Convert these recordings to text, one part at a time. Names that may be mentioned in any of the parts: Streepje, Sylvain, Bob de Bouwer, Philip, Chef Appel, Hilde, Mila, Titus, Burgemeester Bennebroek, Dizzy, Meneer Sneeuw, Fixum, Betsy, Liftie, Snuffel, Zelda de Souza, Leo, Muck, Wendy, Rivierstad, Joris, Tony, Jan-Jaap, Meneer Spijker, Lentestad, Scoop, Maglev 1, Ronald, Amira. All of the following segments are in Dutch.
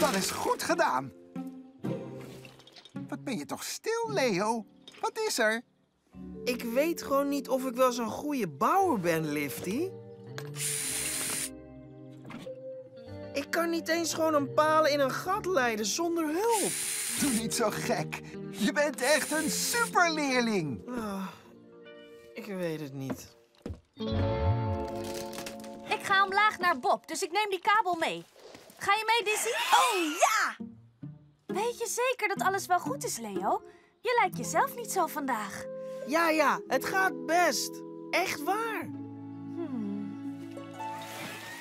Dat is goed gedaan. Wat ben je toch stil, Leo? Wat is er? Ik weet gewoon niet of ik wel zo'n goede bouwer ben, Liftie. Ik kan niet eens gewoon een paal in een gat leiden zonder hulp. Doe niet zo gek. Je bent echt een superleerling. Oh, ik weet het niet. Ik ga omlaag naar Bob, dus ik neem die kabel mee. Ga je mee, Dizzy? Oh, ja! Weet je zeker dat alles wel goed is, Leo? Je lijkt jezelf niet zo vandaag. Ja, ja, het gaat best. Echt waar.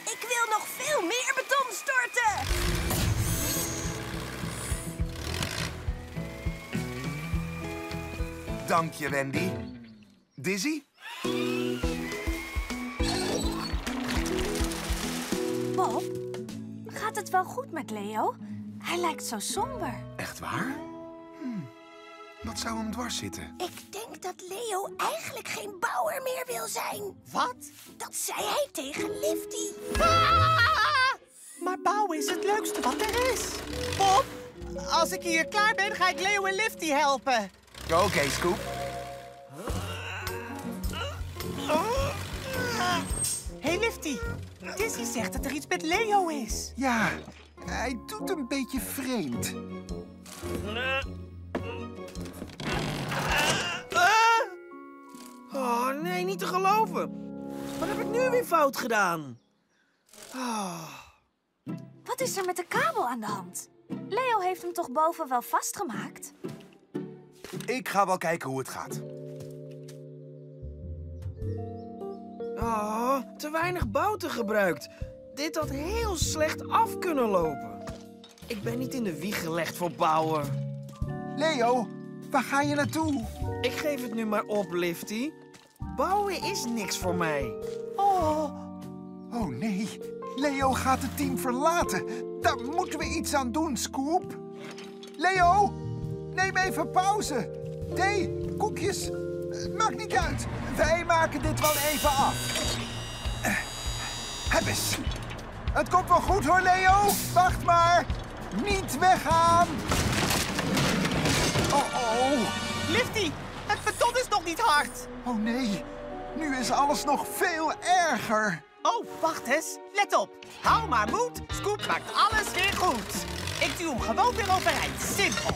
Ik wil nog veel meer beton storten. Dank je, Wendy. Dizzy? Bob, gaat het wel goed met Leo? Hij lijkt zo somber. Echt waar? Wat zou hem dwars zitten? Ik denk dat Leo eigenlijk geen bouwer meer wil zijn. Wat? Dat zei hij tegen Liftie. Ah! Maar bouwen is het leukste wat er is. Bob, als ik hier klaar ben, ga ik Leo en Liftie helpen. Oké, Scoop. Hey, Liftie. Dizzy zegt dat er iets met Leo is. Ja, hij doet een beetje vreemd. Oh, nee, niet te geloven. Wat heb ik nu weer fout gedaan? Oh. Wat is er met de kabel aan de hand? Leo heeft hem toch boven wel vastgemaakt? Ik ga wel kijken hoe het gaat. Oh, te weinig bouten gebruikt. Dit had heel slecht af kunnen lopen. Ik ben niet in de wieg gelegd voor bouwen. Leo, waar ga je naartoe? Ik geef het nu maar op, Liftie. Bouwen is niks voor mij. Oh nee. Leo gaat het team verlaten. Daar moeten we iets aan doen, Scoop. Leo, neem even pauze. Thee, koekjes. Maakt niet uit. Wij maken dit wel even af. Heb eens. Het komt wel goed hoor, Leo. Wacht maar. Niet weggaan. Oh. Liftie, het beton is nog niet hard. Oh nee, nu is alles nog veel erger. Oh, wacht eens. Let op. Hou maar moed. Scoop maakt alles weer goed. Ik duw hem gewoon weer overeind. Simpel.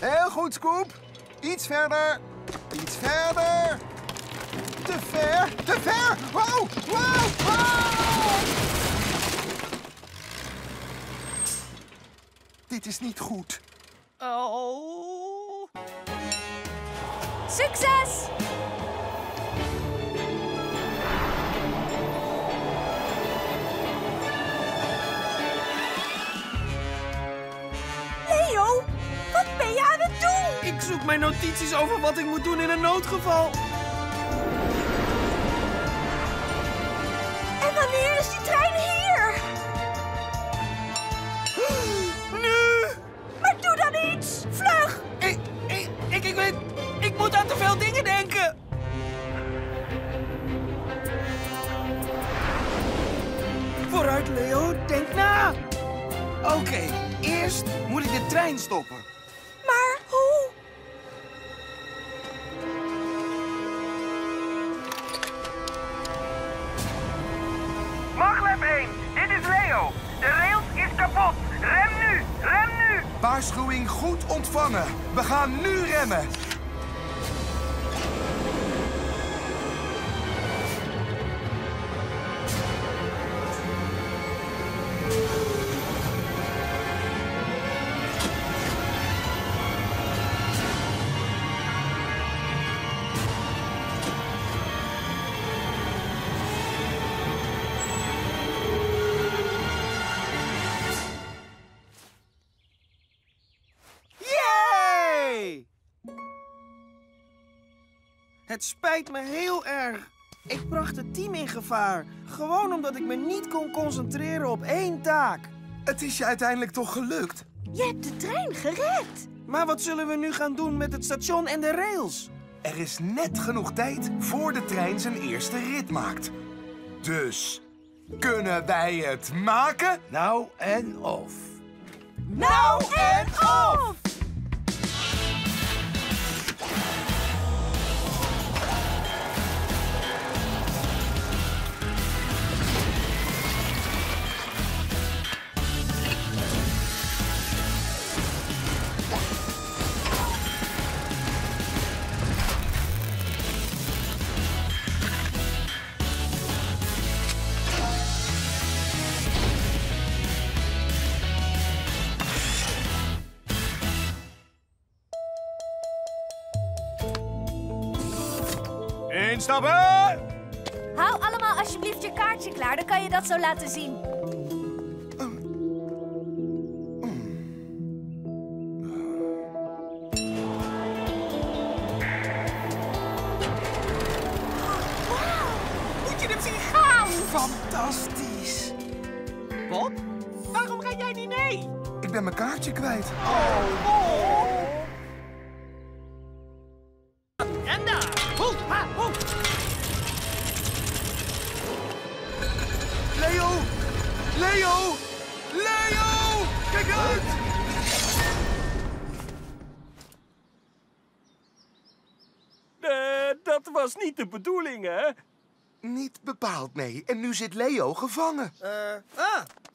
Heel goed, Scoop. Iets verder. Iets verder. Te ver. Te ver. Wow, wow, wow. Dit is niet goed. Oh. Succes! Leo, wat ben je aan het doen? Ik zoek mijn notities over wat ik moet doen in een noodgeval. En wanneer is die trein hier? Vlug! Ik weet... Ik moet aan te veel dingen denken. Vooruit, Leo. Denk na. Oké, eerst moet ik de trein stoppen. Maar hoe? Maglev 1, dit is Leo. De rails is kapot. Rem nu, rem nu. Waarschuwing goed ontvangen. We gaan nu remmen. Het spijt me heel erg. Ik bracht het team in gevaar. Gewoon omdat ik me niet kon concentreren op één taak. Het is je uiteindelijk toch gelukt? Je hebt de trein gered. Maar wat zullen we nu gaan doen met het station en de rails? Er is net genoeg tijd voor de trein zijn eerste rit maakt. Dus Kunnen wij het maken? Nou en of. Nou en of! Stappen! Hou allemaal alsjeblieft je kaartje klaar, dan kan je dat zo laten zien. Wow, moet je hem zien gaan! Fantastisch! Bob, waarom ga jij niet mee? Ik ben mijn kaartje kwijt. Oh. Leo! Kijk uit! Dat was niet de bedoeling, hè? Niet bepaald, nee. En nu zit Leo gevangen.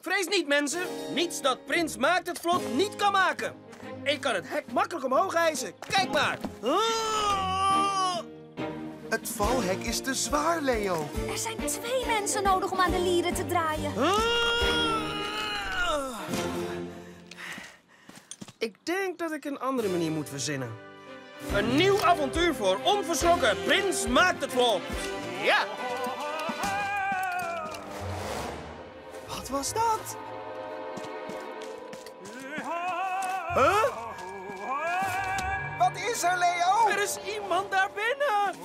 Vrees niet, mensen. Niets dat Prins Maakt het Vlot niet kan maken. Ik kan het hek makkelijk omhoog hijsen. Kijk maar. Het valhek is te zwaar, Leo. Er zijn 2 mensen nodig om aan de lieren te draaien. Ik denk dat ik een andere manier moet verzinnen. Een nieuw avontuur voor onverschrokken Prins Maakt het Vlot. Ja! Wat was dat? Huh? Wat is er, Leo? Er is iemand daar binnen.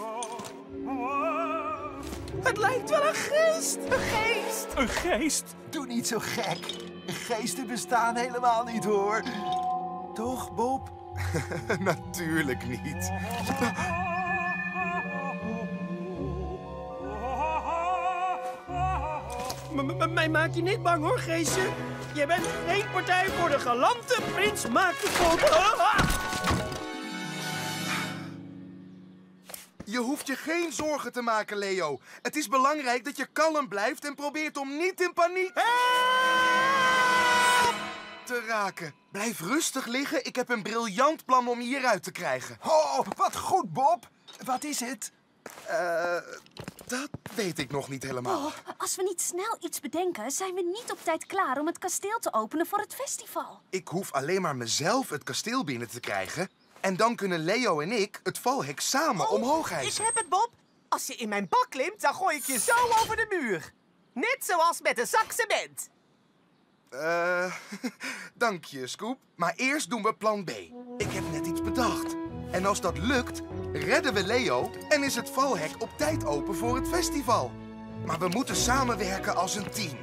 Het lijkt wel een geest. Een geest. Een geest? Doe niet zo gek. Geesten bestaan helemaal niet, hoor. Toch, Bob? Natuurlijk niet. Mij maak je niet bang, hoor, geestje. Je bent geen partij voor de galante Prins Maakt het Vlot. Je hoeft je geen zorgen te maken, Leo. Het is belangrijk dat je kalm blijft en probeert om niet in paniek te raken. Blijf rustig liggen. Ik heb een briljant plan om je hieruit te krijgen. Oh, wat goed, Bob. Wat is het? Dat weet ik nog niet helemaal. Oh, als we niet snel iets bedenken, zijn we niet op tijd klaar om het kasteel te openen voor het festival. Ik hoef alleen maar mezelf het kasteel binnen te krijgen. En dan kunnen Leo en ik het valhek samen omhoog hijsen. Ik heb het, Bob. Als je in mijn bak klimt, dan gooi ik je zo over de muur. Net zoals met een zak cement. Dank je, Scoop. Maar eerst doen we plan B. Ik heb net iets bedacht. En als dat lukt, redden we Leo en is het valhek op tijd open voor het festival. Maar we moeten samenwerken als een team.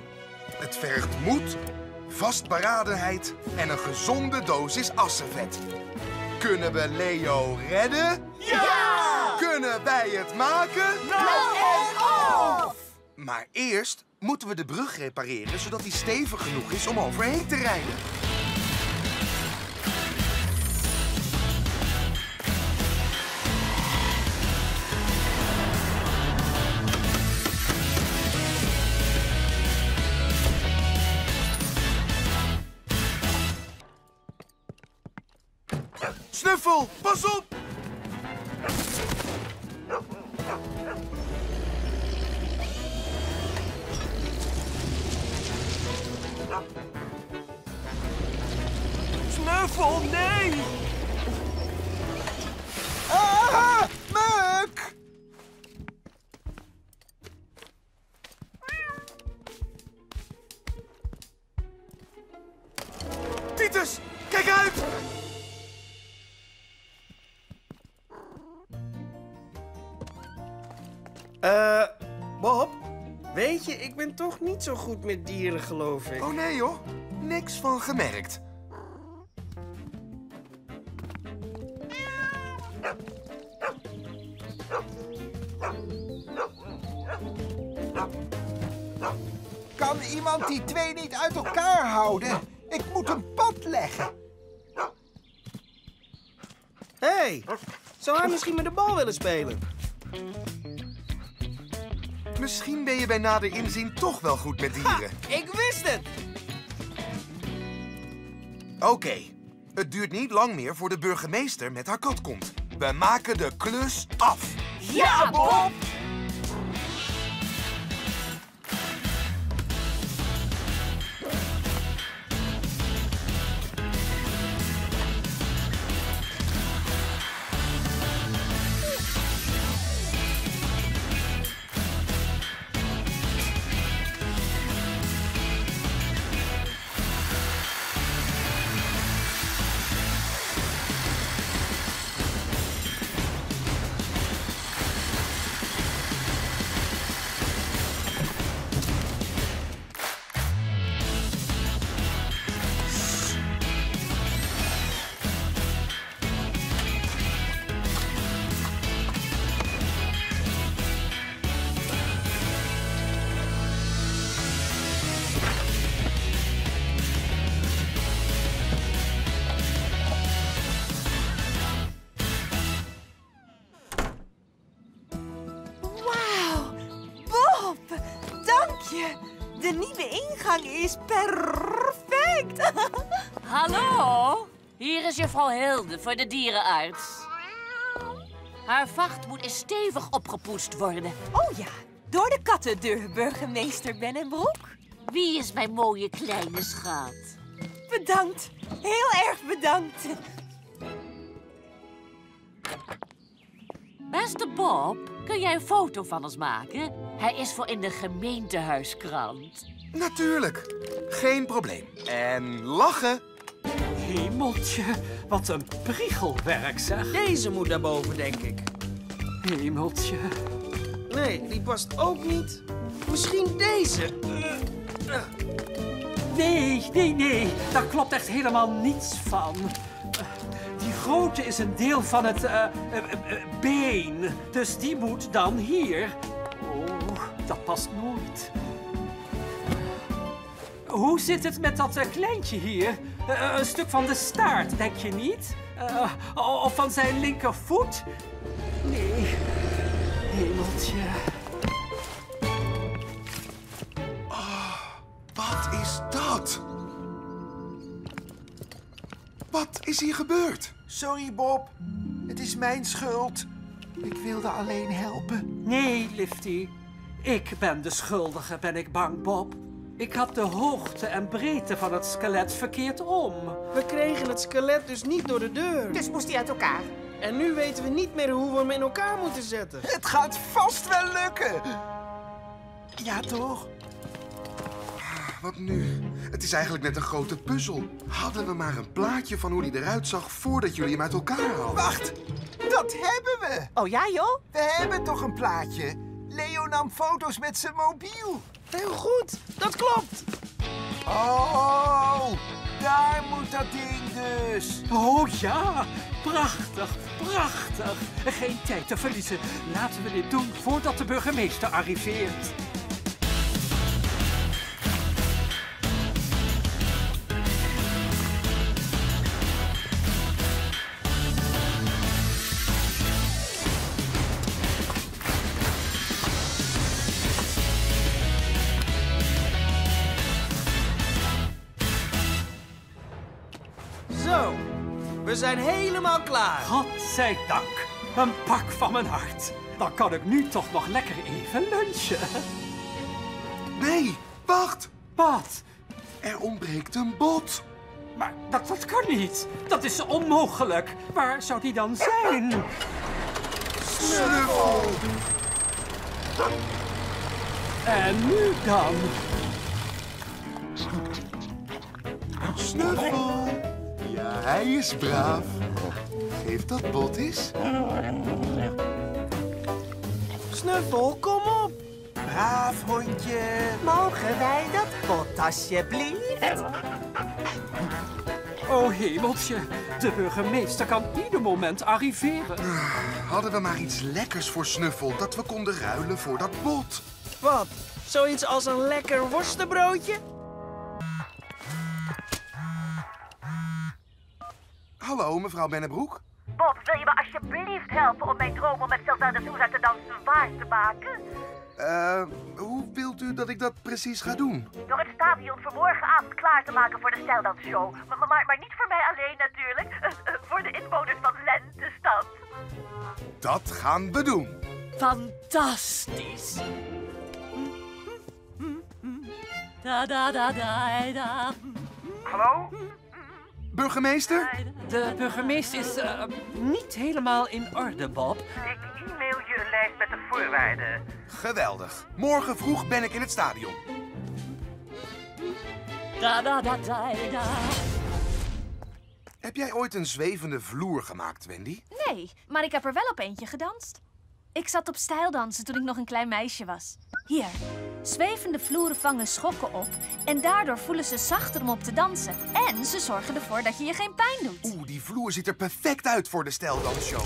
Het vergt moed, vastberadenheid en een gezonde dosis assenvet. Kunnen we Leo redden? Ja! Kunnen wij het maken? Nou en of! Maar eerst moeten we de brug repareren, zodat die stevig genoeg is om overheen te rijden. Snuffel, pas op! Snuffel, nee! Ah, Muck! Titus, kijk uit! Bob, weet je, ik ben toch niet zo goed met dieren, geloof ik. Oh nee, joh. Niks van gemerkt. Kan iemand die twee niet uit elkaar houden? Ik moet een pad leggen. Hé, hey, zou hij misschien met de bal willen spelen? Misschien ben je bij nader inzien toch wel goed met dieren. Ha, ik wist het! Oké, het duurt niet lang meer voor de burgemeester met haar kat komt. We maken de klus af. Ja, Bob! Is perfect! Hallo, hier is juffrouw Hilde voor de dierenarts. Haar vacht moet eens stevig opgepoetst worden. Oh ja, door de kattendeur, burgemeester Bennebroek. Wie is mijn mooie kleine schat? Bedankt, heel erg bedankt. Beste Bob, kun jij een foto van ons maken? Hij is voor in de gemeentehuiskrant. Natuurlijk. Geen probleem. En lachen. Hemeltje, wat een priegelwerk, zeg. Deze moet naar boven, denk ik. Hemeltje. Nee, die past ook niet. Misschien deze. Nee. Daar klopt echt helemaal niets van. Die grote is een deel van het been. Dus die moet dan hier. Oh, dat past nooit. Hoe zit het met dat kleintje hier? Een stuk van de staart, denk je niet? Of van zijn linkervoet? Nee. Hemeltje. Oh, wat is dat? Wat is hier gebeurd? Sorry, Bob. Het is mijn schuld. Ik wilde alleen helpen. Nee, Liftie. Ik ben de schuldige, ben ik bang, Bob. Ik had de hoogte en breedte van het skelet verkeerd om. We kregen het skelet dus niet door de deur. Dus moest hij uit elkaar. En nu weten we niet meer hoe we hem in elkaar moeten zetten. Het gaat vast wel lukken. Ja, toch? Wat nu? Het is eigenlijk net een grote puzzel. Hadden we maar een plaatje van hoe hij eruit zag voordat jullie hem uit elkaar haalden. Wacht, dat hebben we. Oh ja, joh? We hebben toch een plaatje? Leo nam foto's met zijn mobiel. Heel goed, dat klopt. Oh, daar moet dat ding dus. Oh ja, prachtig, prachtig. Geen tijd te verliezen. Laten we dit doen voordat de burgemeester arriveert. We zijn helemaal klaar. Godzijdank. Een pak van mijn hart. Dan kan ik nu toch nog lekker even lunchen. Nee, wacht. Wat? Er ontbreekt een bot. Maar dat kan niet. Dat is onmogelijk. Waar zou die dan zijn? Snuffel. En nu dan? Snuffel. Ja, hij is braaf. Geef dat bot eens. Snuffel, kom op. Braaf hondje. Mogen wij dat bot alsjeblieft? Oh hemeltje, de burgemeester kan ieder moment arriveren. Hadden we maar iets lekkers voor Snuffel dat we konden ruilen voor dat bot. Wat? Zoiets als een lekker worstenbroodje? Hallo, mevrouw Bennebroek. Bob, wil je me alsjeblieft helpen om mijn droom om met Zelda de Souza te dansen waar te maken? Hoe wilt u dat ik dat precies ga doen? Door het stadion voor morgenavond klaar te maken voor de stijldansshow. Maar niet voor mij alleen natuurlijk. Voor de inwoners van Lentestad. Dat gaan we doen. Fantastisch. Da-da-da-da-da. Hallo? Burgemeester? De burgemeester is niet helemaal in orde, Bob. Ik e-mail je een lijst met de voorwaarden. Geweldig. Morgen vroeg ben ik in het stadion. Da, da, da, da, da. Heb jij ooit een zwevende vloer gemaakt, Wendy? Nee, maar ik heb er wel op eentje gedanst. Ik zat op stijldansen toen ik nog een klein meisje was. Hier. Zwevende vloeren vangen schokken op en daardoor voelen ze zachter om op te dansen. En ze zorgen ervoor dat je je geen pijn doet. Oeh, die vloer ziet er perfect uit voor de stijldansshow.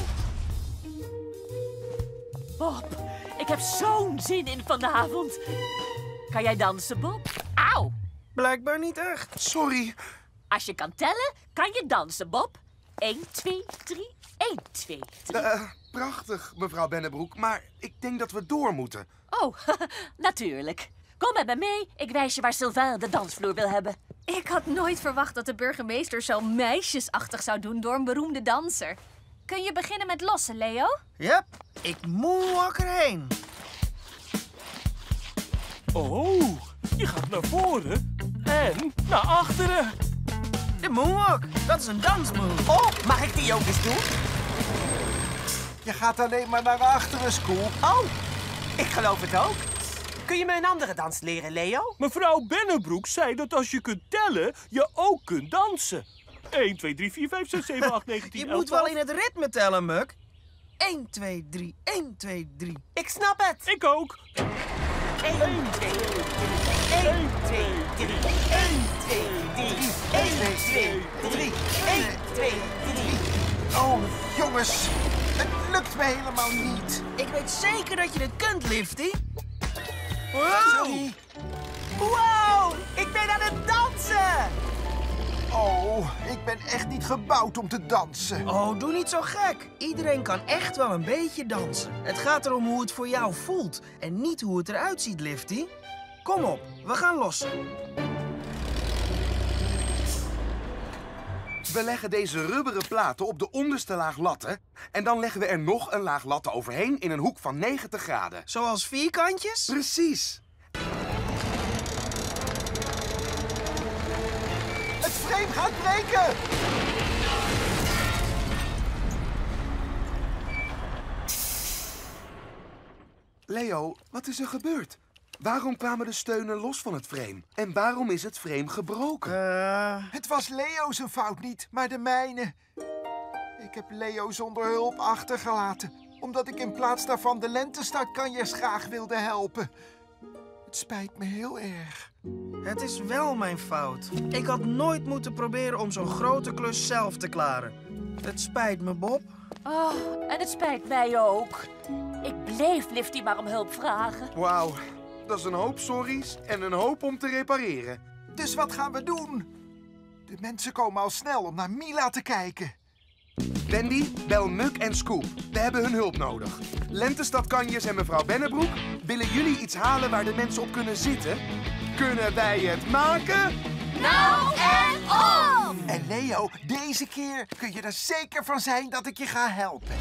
Bob, ik heb zo'n zin in vanavond. Kan jij dansen, Bob? Auw! Blijkbaar niet echt. Sorry. Als je kan tellen, kan je dansen, Bob. 1, 2, 3, 1, 2, 3. Prachtig, mevrouw Bennebroek, maar ik denk dat we door moeten. Oh, natuurlijk. Kom met me mee, ik wijs je waar Sylvain de dansvloer wil hebben. Ik had nooit verwacht dat de burgemeester zo meisjesachtig zou doen door een beroemde danser. Kun je beginnen met lossen, Leo? Yep, ik moet erheen. Oh, je gaat naar voren en naar achteren. De moonwalk, dat is een dansmove. Oh, mag ik die ook eens doen? Je gaat alleen maar naar achteren, Scoop. Oh, ik geloof het ook. Kun je me een andere dans leren, Leo? Mevrouw Bennebroek zei dat als je kunt tellen, je ook kunt dansen. 1, 2, 3, 4, 5, 6, 7, 8, 9, 10, je 11, moet wel in het ritme tellen, Muck. 1, 2, 3, 1, 2, 3. Ik snap het. Ik ook. 1, 2, 3, 1, 2, 3, 1, 2, 3, 1, 2, 3, 1, 2, 3. Oh, jongens. Het lukt me helemaal niet. Ik weet zeker dat je het kunt, Liftie. Wow! Wow! Ik ben aan het dansen! Oh, ik ben echt niet gebouwd om te dansen. Oh, doe niet zo gek. Iedereen kan echt wel een beetje dansen. Het gaat erom hoe het voor jou voelt en niet hoe het eruit ziet, Liftie. Kom op, we gaan lossen. We leggen deze rubberen platen op de onderste laag latten en dan leggen we er nog een laag latten overheen in een hoek van 90 graden. Zoals vierkantjes? Precies. Het frame gaat breken! Leo, wat is er gebeurd? Waarom kwamen de steunen los van het frame? En waarom is het frame gebroken? Het was Leo's fout niet, maar de mijne. Ik heb Leo zonder hulp achtergelaten. Omdat ik in plaats daarvan de Lentestadkanjers graag wilde helpen. Het spijt me heel erg. Het is wel mijn fout. Ik had nooit moeten proberen om zo'n grote klus zelf te klaren. Het spijt me, Bob. Oh, en het spijt mij ook. Ik bleef Liftie maar om hulp vragen. Wauw. Dat is een hoop sorry's en een hoop om te repareren. Dus wat gaan we doen? De mensen komen al snel om naar Mila te kijken. Wendy, bel Muck en Scoop. We hebben hun hulp nodig. Lentestadkanjers en mevrouw Bennebroek, willen jullie iets halen waar de mensen op kunnen zitten? Kunnen wij het maken? Nou en om! En Leo, deze keer kun je er zeker van zijn dat ik je ga helpen.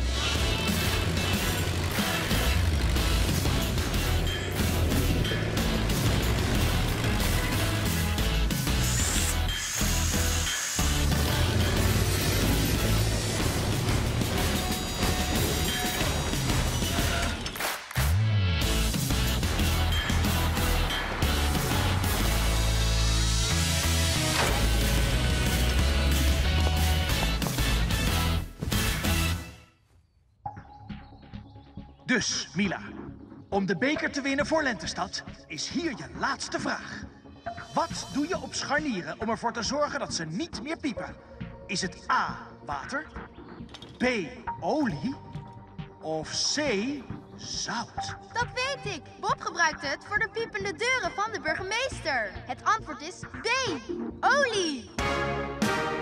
Dus, Mila, om de beker te winnen voor Lentestad is hier je laatste vraag. Wat doe je op scharnieren om ervoor te zorgen dat ze niet meer piepen? Is het A, water, B, olie of C, Zout. Dat weet ik. Bob gebruikt het voor de piepende deuren van de burgemeester. Het antwoord is B. Olie.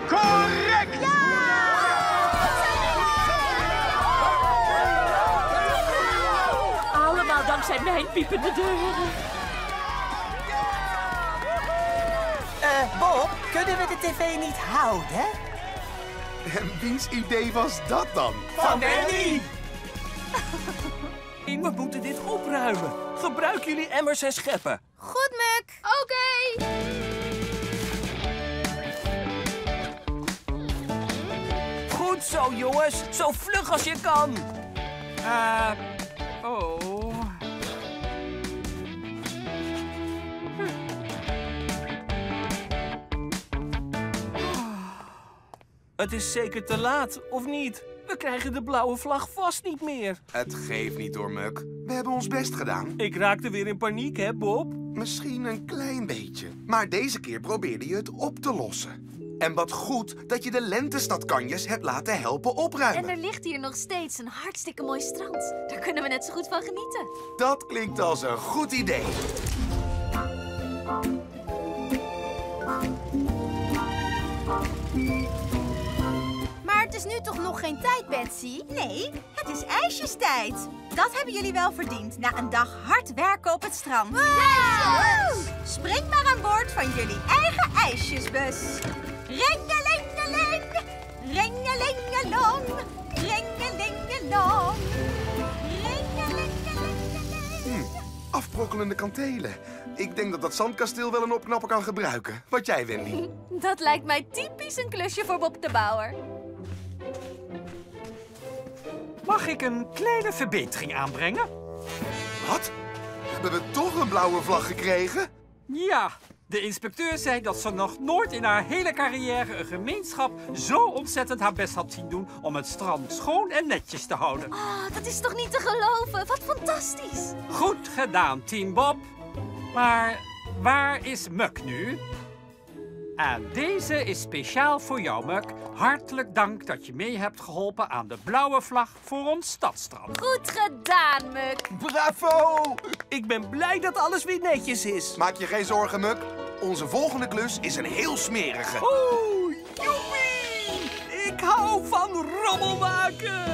Correct! Ja! Allemaal dankzij mijn piepende deuren. Bob, kunnen we de tv niet houden? En wiens idee was dat dan? Van Wendy! We moeten dit opruimen. Gebruik jullie emmers en scheppen. Goed, Muck. Oké. Goed zo, jongens. Zo vlug als je kan. Het is zeker te laat, of niet? We krijgen de blauwe vlag vast niet meer. Het geeft niet hoor, Muck. We hebben ons best gedaan. Ik raakte weer in paniek, hè, Bob? Misschien een klein beetje. Maar deze keer probeerde je het op te lossen. En wat goed dat je de Lentestadkanjes hebt laten helpen opruimen. En er ligt hier nog steeds een hartstikke mooi strand. Daar kunnen we net zo goed van genieten. Dat klinkt als een goed idee. Het is nu toch nog geen tijd, Betsy? Nee, het is ijsjestijd. Dat hebben jullie wel verdiend na een dag hard werken op het strand. Wow! Yes! Spring maar aan boord van jullie eigen ijsjesbus. Ringelingeling, ringelingelong, ringelingelong, ringelingelingeling. Afbrokkelende kantelen. Ik denk dat dat zandkasteel wel een opknapper kan gebruiken. Wat jij, Wendy? Dat lijkt mij typisch een klusje voor Bob de Bouwer. Mag ik een kleine verbetering aanbrengen? Wat? Hebben we toch een blauwe vlag gekregen? Ja, de inspecteur zei dat ze nog nooit in haar hele carrière een gemeenschap zo ontzettend haar best had zien doen om het strand schoon en netjes te houden. Oh, dat is toch niet te geloven? Wat fantastisch! Goed gedaan, team Bob. Maar waar is Muck nu? En deze is speciaal voor jou, Muck. Hartelijk dank dat je mee hebt geholpen aan de blauwe vlag voor ons stadstrand. Goed gedaan, Muck. Bravo! Ik ben blij dat alles weer netjes is. Maak je geen zorgen, Muck. Onze volgende klus is een heel smerige. Oeh, joepie! Ik hou van rommel maken.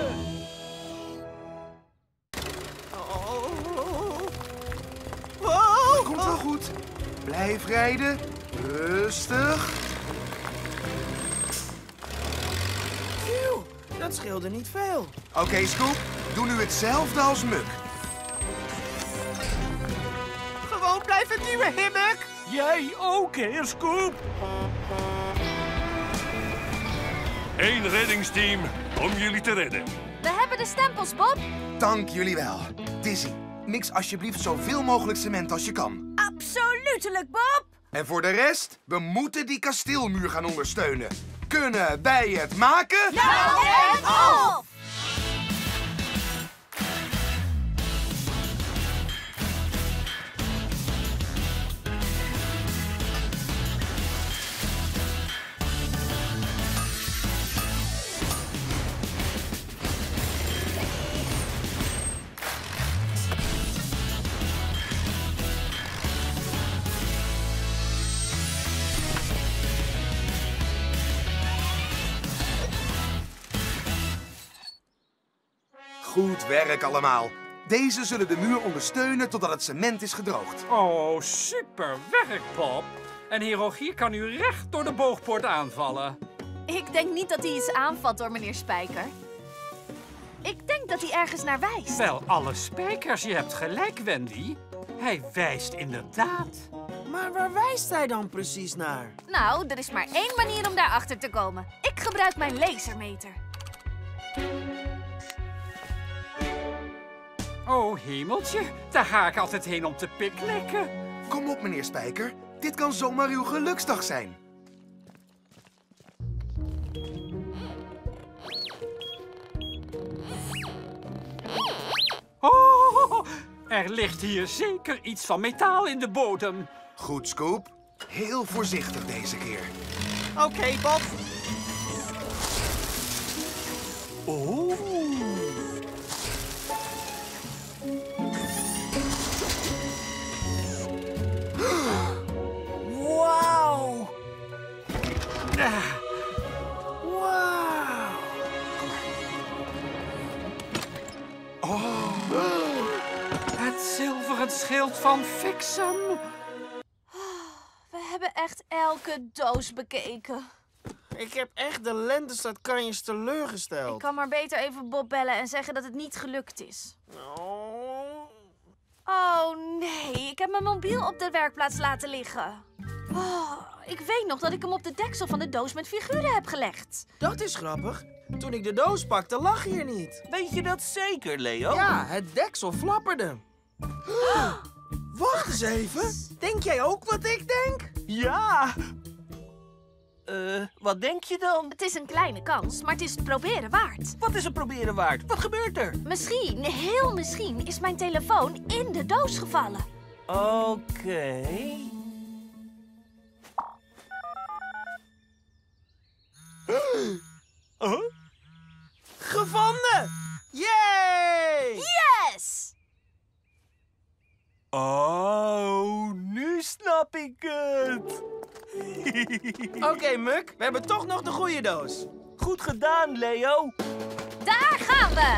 Oh. Komt wel goed. Blijf rijden. Rustig. Phew, dat scheelde niet veel. Oké, Scoop. Doe nu hetzelfde als Muck. Gewoon blijven duwen, hè, Muck? Jij ook, heer Scoop. Eén reddingsteam om jullie te redden. We hebben de stempels, Bob. Dank jullie wel. Dizzy, mix alsjeblieft zoveel mogelijk cement als je kan. Absoluutelijk, Bob. En voor de rest, we moeten die kasteelmuur gaan ondersteunen. Kunnen wij het maken? Ja en of! Goed werk allemaal. Deze zullen de muur ondersteunen totdat het cement is gedroogd. Oh, super werk, Bob. En heer Rogier kan nu recht door de boogpoort aanvallen. Ik denk niet dat hij iets aanvat hoor, meneer Spijker. Ik denk dat hij ergens naar wijst. Wel, alle spijkers, je hebt gelijk, Wendy. Hij wijst inderdaad. Maar waar wijst hij dan precies naar? Nou, er is maar één manier om daarachter te komen. Ik gebruik mijn lasermeter. Oh, hemeltje. Daar ga ik altijd heen om te picknicken. Kom op, meneer Spijker. Dit kan zomaar uw geluksdag zijn. Oh, er ligt hier zeker iets van metaal in de bodem. Goed, Scoop. Heel voorzichtig deze keer. Oké, Bob. Oh. wereld van Fixum. We hebben echt elke doos bekeken. Ik heb echt de Lentestad kanjes teleurgesteld. Ik kan maar beter even Bob bellen en zeggen dat het niet gelukt is. Oh, nee. Ik heb mijn mobiel op de werkplaats laten liggen. Oh, ik weet nog dat ik hem op de deksel van de doos met figuren heb gelegd. Dat is grappig. Toen ik de doos pakte, lag hier niet. Weet je dat zeker, Leo? Ja, het deksel flapperde. Oh. Wacht eens even. Denk jij ook wat ik denk? Ja. Wat denk je dan? Het is een kleine kans, maar het is het proberen waard. Wat is het proberen waard? Wat gebeurt er? Misschien, heel misschien, is mijn telefoon in de doos gevallen. Oké. Gevonden! Yay! Yes! Oh, nu snap ik het. Oké, Muck, we hebben toch nog de goede doos. Goed gedaan, Leo. Daar gaan we.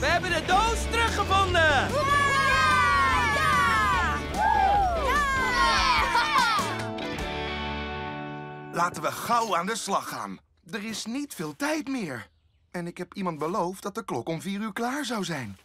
We hebben de doos teruggevonden. Wow! Laten we gauw aan de slag gaan. Er is niet veel tijd meer. En ik heb iemand beloofd dat de klok om 4 uur klaar zou zijn.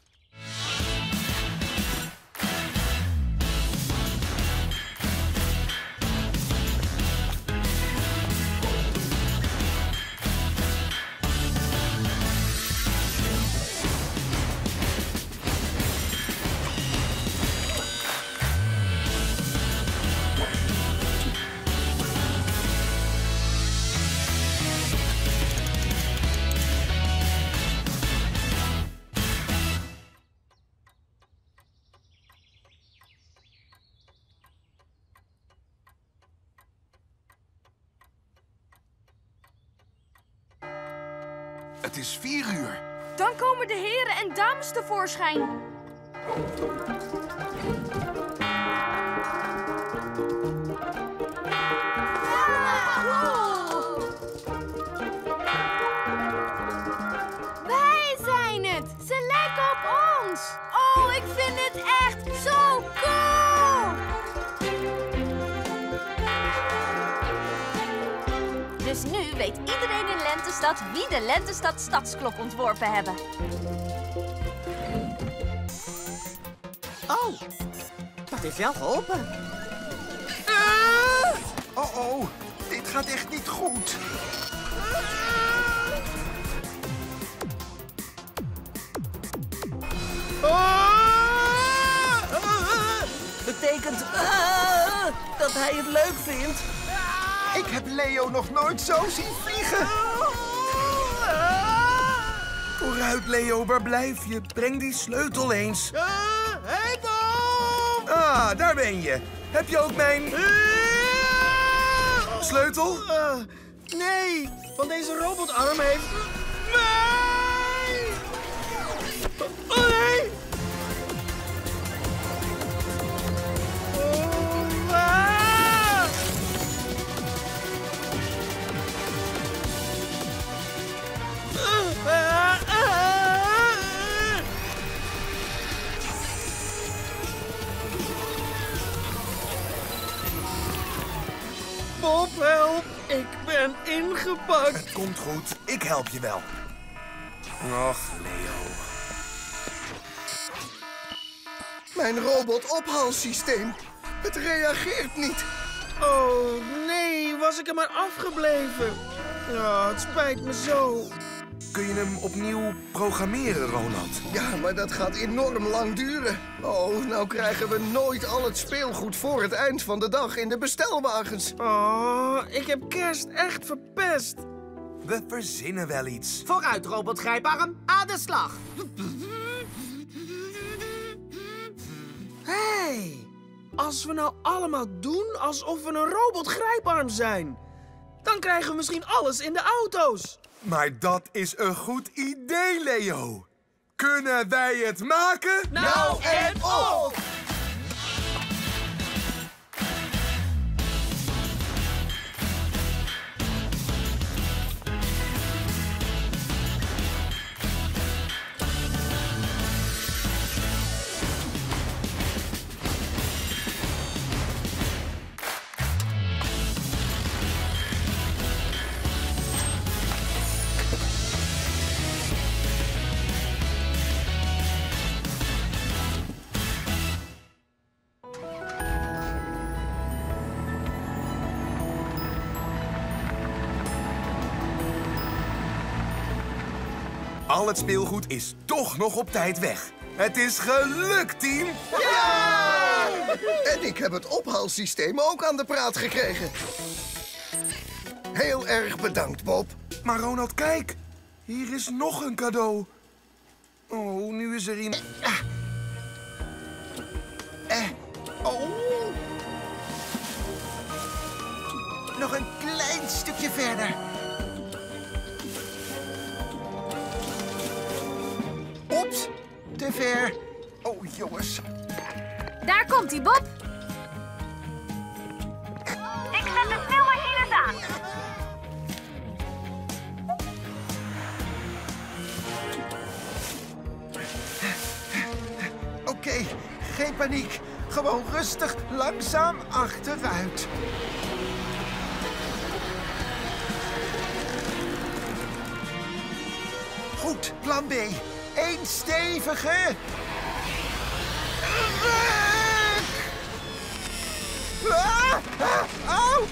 Het is 4 uur. Dan komen de heren en dames tevoorschijn. Wow. Wij zijn het. Ze lijken op ons. Oh, ik vind het echt zo cool. Dus nu weet iedereen in Lentestad wie de Lentestad stadsklok ontworpen hebben. Oh, dat heeft wel geholpen. Oh, dit gaat echt niet goed. Betekent dat hij het leuk vindt. Ik heb Leo nog nooit zo zien vliegen. Vooruit, Leo, waar blijf je? Breng die sleutel eens. Ik kom! Ah, daar ben je. Heb je ook mijn... sleutel? Nee, want deze robotarm heeft... Nee! Oh, nee! Bob, help. Ik ben ingepakt. Het komt goed. Ik help je wel. Och, Leo. Mijn robot-ophaalsysteem. Het reageert niet. Oh, nee. Was ik er maar afgebleven. Oh, het spijt me zo. Kun je hem opnieuw programmeren, Ronald? Ja, maar dat gaat enorm lang duren. Oh, nou krijgen we nooit al het speelgoed voor het eind van de dag in de bestelwagens. Oh, ik heb kerst echt verpest. We verzinnen wel iets. Vooruit, robot Grijparm. Aan de slag. Hey, als we nou allemaal doen alsof we een robot Grijparm zijn... dan krijgen we misschien alles in de auto's. Maar dat is een goed idee, Leo. Kunnen wij het maken? Nou en op! Al het speelgoed is toch nog op tijd weg. Het is gelukt, team! Ja! En ik heb het ophaalsysteem ook aan de praat gekregen. Heel erg bedankt, Bob. Maar Ronald, kijk. Hier is nog een cadeau. Oh, nu is er iemand... Oh. Nog een klein stukje verder. Ops, te ver. Oh, jongens. Daar komt hij, Bob. Ik zet de sneeuwmachines aan. Oké, geen paniek. Gewoon rustig, langzaam achteruit. Goed, plan B. Eén stevige... ruk! Au!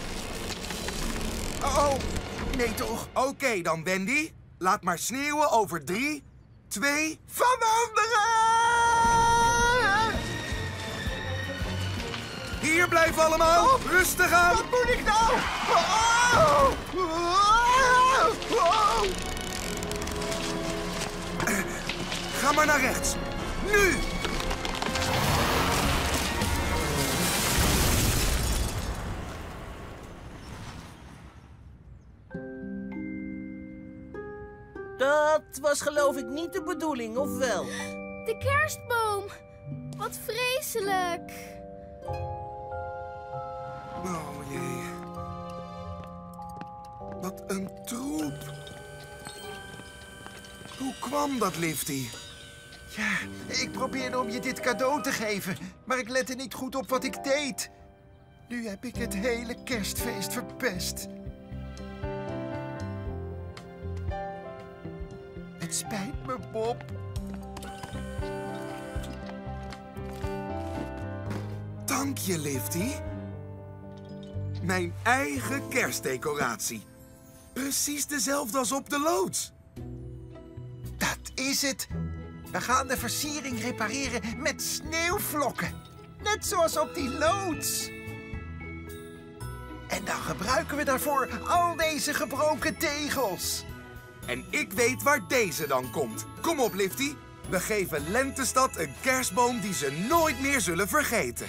Oh, nee toch. Oké dan, Wendy. Laat maar sneeuwen over 3, 2... veranderen! Hier blijven allemaal. Op. Rustig aan. Wat moet ik nou? Oh! Oh! Oh! Ga maar naar rechts. Nu! Dat was geloof ik niet de bedoeling, of wel? De kerstboom! Wat vreselijk! Oh jee. Wat een troep. Hoe kwam dat, Liftie? Ja, ik probeerde om je dit cadeau te geven, maar ik lette niet goed op wat ik deed. Nu heb ik het hele kerstfeest verpest. Het spijt me, Bob. Dank je, Liftie. Mijn eigen kerstdecoratie. Precies dezelfde als op de loods. Dat is het. We gaan de versiering repareren met sneeuwvlokken. Net zoals op die loods. En dan gebruiken we daarvoor al deze gebroken tegels. En ik weet waar deze dan komt. Kom op, Liftie. We geven Lentestad een kerstboom die ze nooit meer zullen vergeten.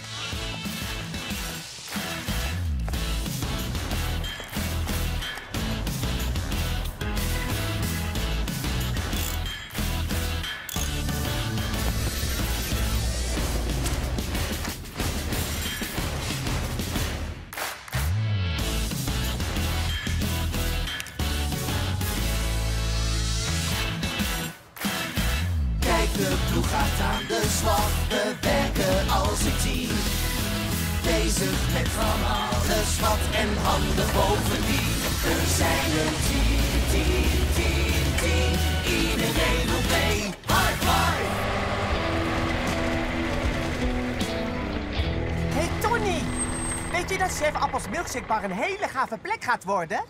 ...waar een hele gave plek gaat worden?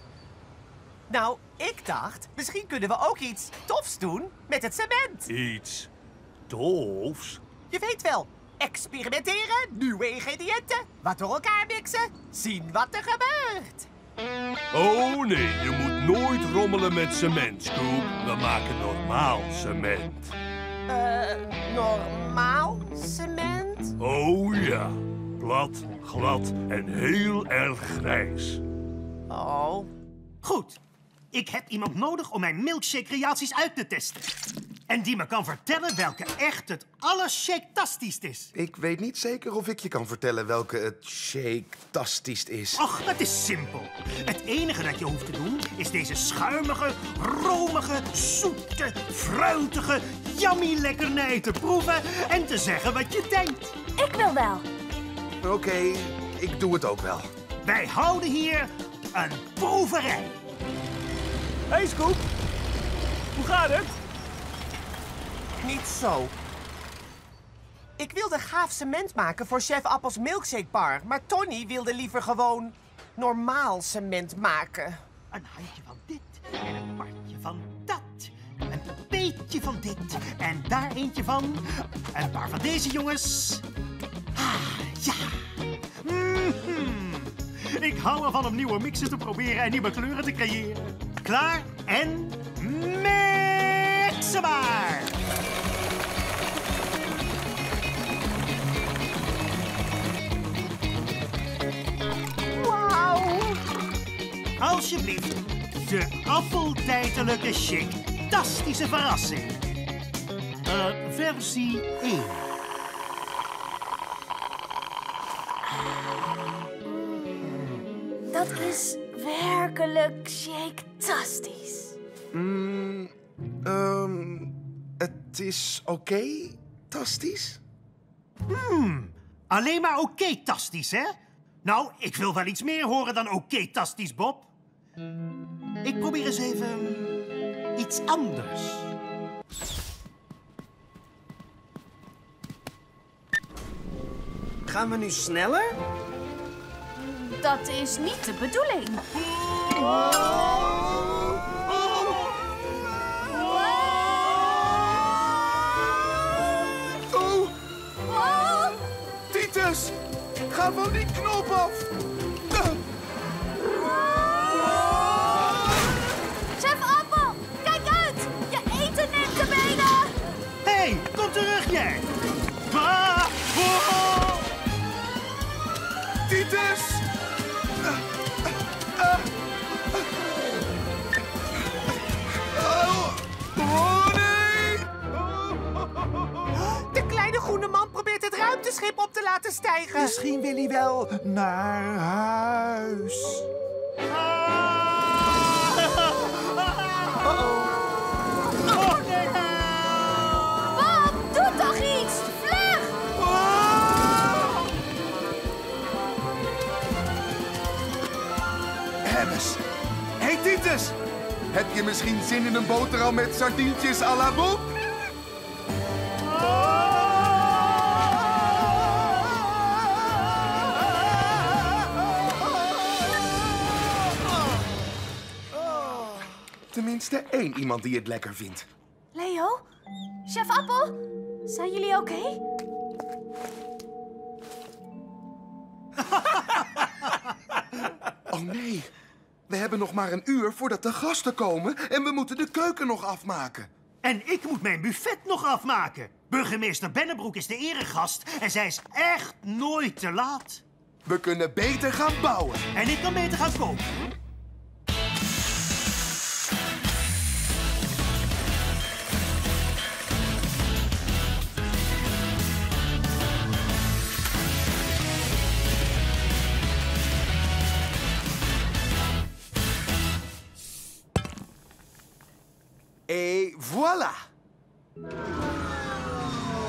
Nou, ik dacht, misschien kunnen we ook iets tofs doen met het cement. Iets tofs? Je weet wel, experimenteren, nieuwe ingrediënten, wat door elkaar mixen, zien wat er gebeurt. Oh nee, je moet nooit rommelen met cement, Scoop. We maken normaal cement. Normaal cement? Oh ja. Plat, glad en heel erg grijs. Oh. Goed. Ik heb iemand nodig om mijn milkshake-creaties uit te testen. En die me kan vertellen welke echt het allershake-tastisch is. Ik weet niet zeker of ik je kan vertellen welke het shake-tastisch is. Och, het is simpel. Het enige dat je hoeft te doen is deze schuimige, romige, zoete, fruitige, yummy lekkernij te proeven en te zeggen wat je denkt. Ik wil wel. Oké, ik doe het ook wel. Wij houden hier een proeverij. Hey Scoop, hoe gaat het? Niet zo. Ik wilde gaaf cement maken voor Chef Appels Milkshake Bar, maar Tony wilde liever gewoon normaal cement maken. Een handje van dit en een partje van dat. Een beetje eentje van dit en daar eentje van. Een paar van deze jongens. Ah, ja. Ik hou ervan om nieuwe mixen te proberen en nieuwe kleuren te creëren. Klaar en mixen maar! Wauw! Alsjeblieft, de appeltijdelijke chic-tastische verrassing. Versie 1. Dat is werkelijk shake-tastisch. Het is oké-tastisch? Alleen maar oké-tastisch, hè? Nou, ik wil wel iets meer horen dan oké-tastisch, Bob. Ik probeer eens even iets anders. Gaan we nu sneller? Dat is niet de bedoeling. Oh. Titus, ga van die knop af. Chef Appel, kijk uit. Je eten neemt de benen. Hé, kom terug jij. Titus. De kleine groene man probeert het ruimteschip op te laten stijgen. Misschien wil hij wel naar huis. Hey Titus, heb je misschien zin in een boterham met sardientjes à la Bob? Tenminste één iemand die het lekker vindt. Leo, Chef Appel, zijn jullie oké? Oh nee. We hebben nog maar een uur voordat de gasten komen en we moeten de keuken nog afmaken. En ik moet mijn buffet nog afmaken. Burgemeester Bennebroek is de eregast en zij is echt nooit te laat. We kunnen beter gaan bouwen. En ik kan beter gaan koken. Et voilà!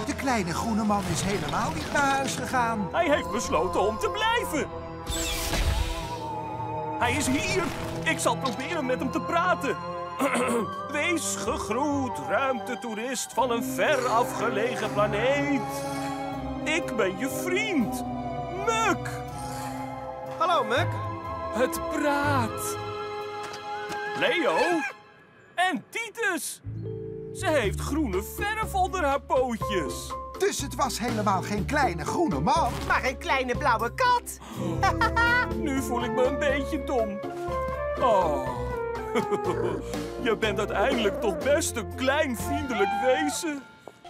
De kleine groene man is helemaal niet naar huis gegaan. Hij heeft besloten om te blijven. Hij is hier. Ik zal proberen met hem te praten. Wees gegroet, ruimtetoerist van een ver afgelegen planeet. Ik ben je vriend, Muck. Hallo, Muck. Het praat. Leo... En Titus! Ze heeft groene verf onder haar pootjes. Dus het was helemaal geen kleine groene man, maar een kleine blauwe kat. Nu voel ik me een beetje dom. Oh. Je bent uiteindelijk toch best een klein vriendelijk wezen.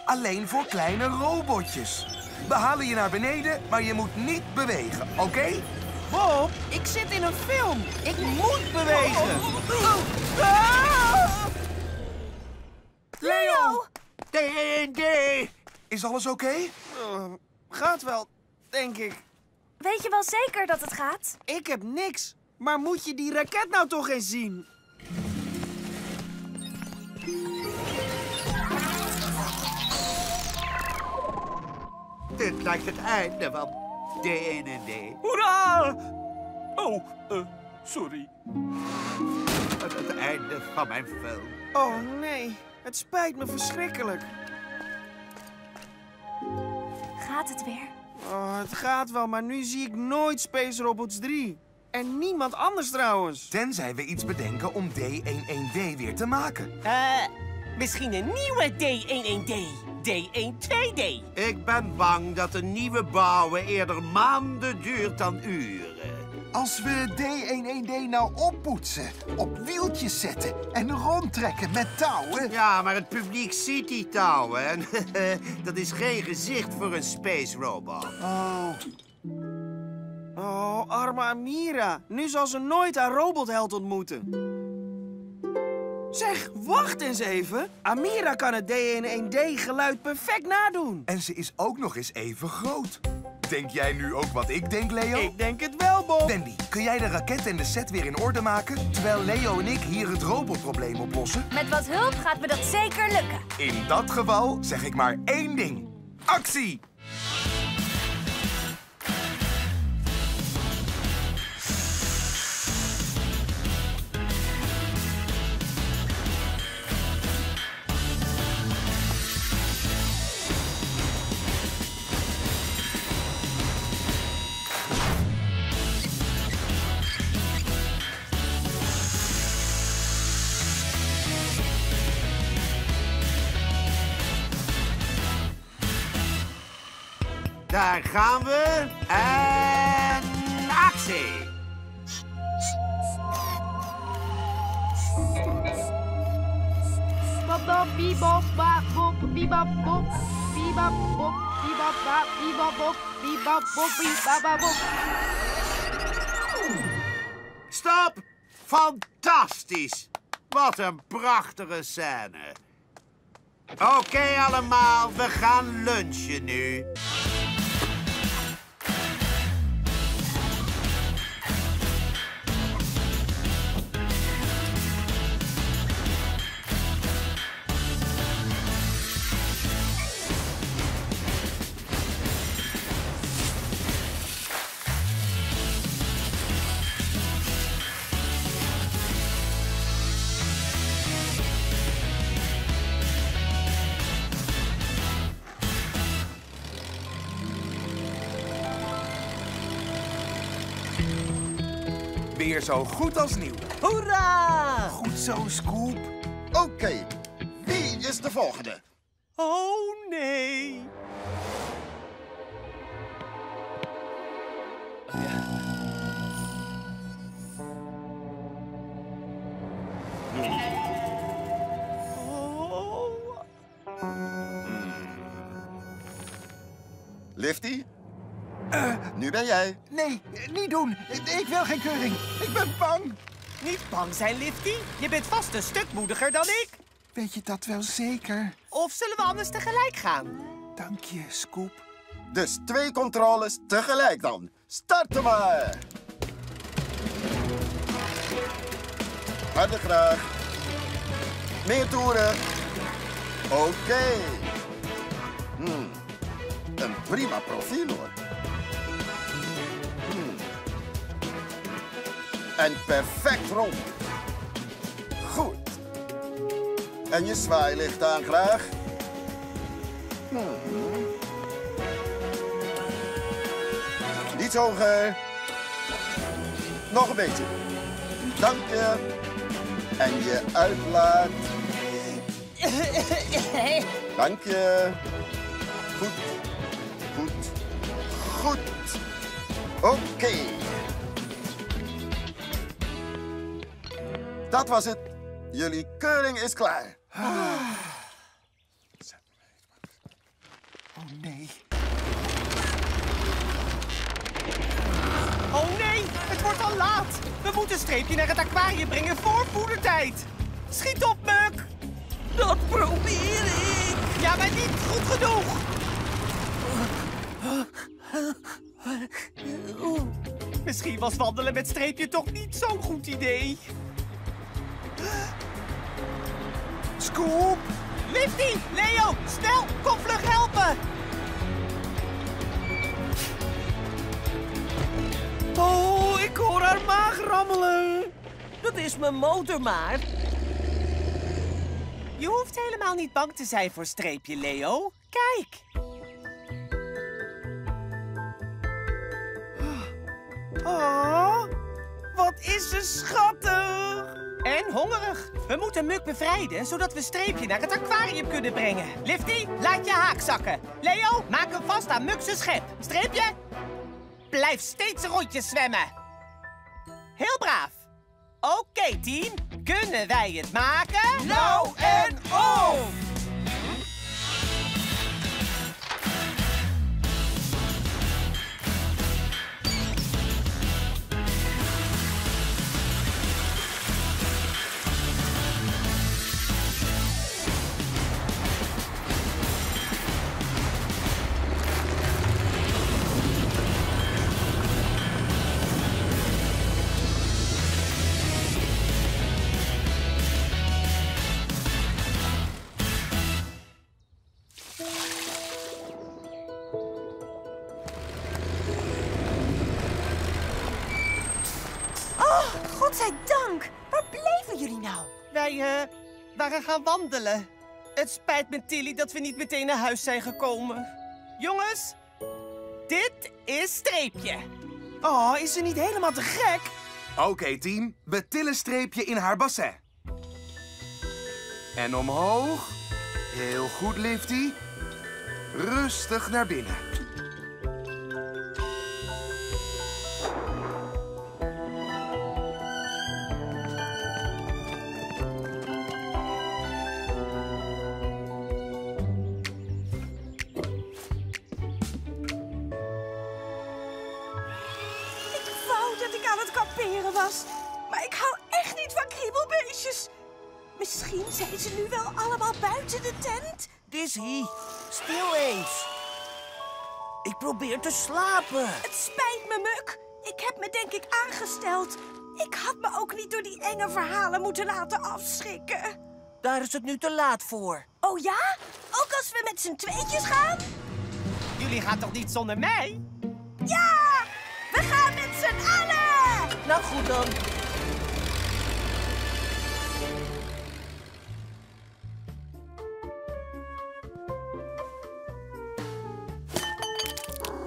Alleen voor kleine robotjes. We halen je naar beneden, maar je moet niet bewegen, oké? Bob, ik zit in een film. Ik moet bewegen. Leo! D&D! Is alles oké? Gaat wel, denk ik. Weet je wel zeker dat het gaat? Ik heb niks. Maar moet je die raket nou toch eens zien? Dit lijkt het einde van D&D. Hoera! Oh, sorry. Het einde van mijn film. Oh, nee. Het spijt me verschrikkelijk. Gaat het weer? Oh, het gaat wel, maar nu zie ik nooit Space Robots 3. En niemand anders trouwens. Tenzij we iets bedenken om D11D weer te maken. Misschien een nieuwe D11D. D12D. Ik ben bang dat een nieuwe bouwen eerder maanden duurt dan uren. Als we D11D nou oppoetsen, op wieltjes zetten en rondtrekken met touwen... Ja, maar het publiek ziet die touwen en dat is geen gezicht voor een space robot. Oh. Oh, arme Amira. Nu zal ze nooit haar robotheld ontmoeten. Zeg, wacht eens even. Amira kan het D11D-geluid perfect nadoen. En ze is ook nog eens even groot. Denk jij nu ook wat ik denk, Leo? Ik denk het wel, Bob. Wendy, kun jij de raket en de set weer in orde maken... terwijl Leo en ik hier het robotprobleem oplossen? Met wat hulp gaat me dat zeker lukken. In dat geval zeg ik maar één ding. Actie! Daar gaan we. En actie! Bop, bebop, bop, bop, bebop, bop, bebop, bop, bebop, bop, bebop, bop, bebop, bop, bebop, bop. Stop! Fantastisch! Wat een prachtige scène. Oké allemaal, we gaan lunchen nu. Weer zo goed als nieuw. Hoera! Goed zo, Scoop. Oké, wie is de volgende? Oh, nee. Oh. Liftie? Nu ben jij. Nee, niet doen. Ik wil geen keuring. Ik ben bang. Niet bang zijn, Liftie. Je bent vast een stuk moediger dan ik. Weet je dat wel zeker? Of zullen we anders tegelijk gaan? Dank je, Scoop. Dus 2 controles tegelijk dan. Starten maar. Harder graag. Meer toeren. Oké. Een prima profiel, hoor. En perfect rond. Goed. En je zwaailicht aan graag. Niet hoger. Nog een beetje. Dank je. En je uitlaat. Dank je. Goed. Goed. Goed. Oké. Dat was het. Jullie keuring is klaar. Ah. Oh nee. Oh nee, het wordt al laat. We moeten Streepje naar het aquarium brengen voor voedertijd. Schiet op, Muck. Dat probeer ik. Ja, maar niet goed genoeg. Misschien was wandelen met Streepje toch niet zo'n goed idee. Scoop! Liftie! Leo! Snel! Kom vlug helpen! Oh, ik hoor haar maag rammelen. Dat is mijn motor maar. Je hoeft helemaal niet bang te zijn voor Streepje, Leo. Kijk! Oh, wat is ze schattig! En hongerig. We moeten Muck bevrijden, zodat we Streepje naar het aquarium kunnen brengen. Liftie, laat je haak zakken. Leo, maak hem vast aan Muck zijn schep. Streepje, blijf steeds een rondje zwemmen. Heel braaf. Oké, team. Kunnen wij het maken? Nou en of! Gaan wandelen. Het spijt me, Tilly, dat we niet meteen naar huis zijn gekomen. Jongens, dit is Streepje. Oh, is ze niet helemaal te gek? Oké, team, we tillen Streepje in haar bassin. En omhoog. Heel goed, Liftie. Rustig naar binnen. Maar ik hou echt niet van kriebelbeestjes. Misschien zijn ze nu wel allemaal buiten de tent. Dizzy, stil eens. Ik probeer te slapen. Het spijt me, Muck. Ik heb me denk ik aangesteld. Ik had me ook niet door die enge verhalen moeten laten afschrikken. Daar is het nu te laat voor. Oh ja? Ook als we met z'n tweetjes gaan? Jullie gaan toch niet zonder mij? Ja! We gaan met z'n allen! Nou goed dan.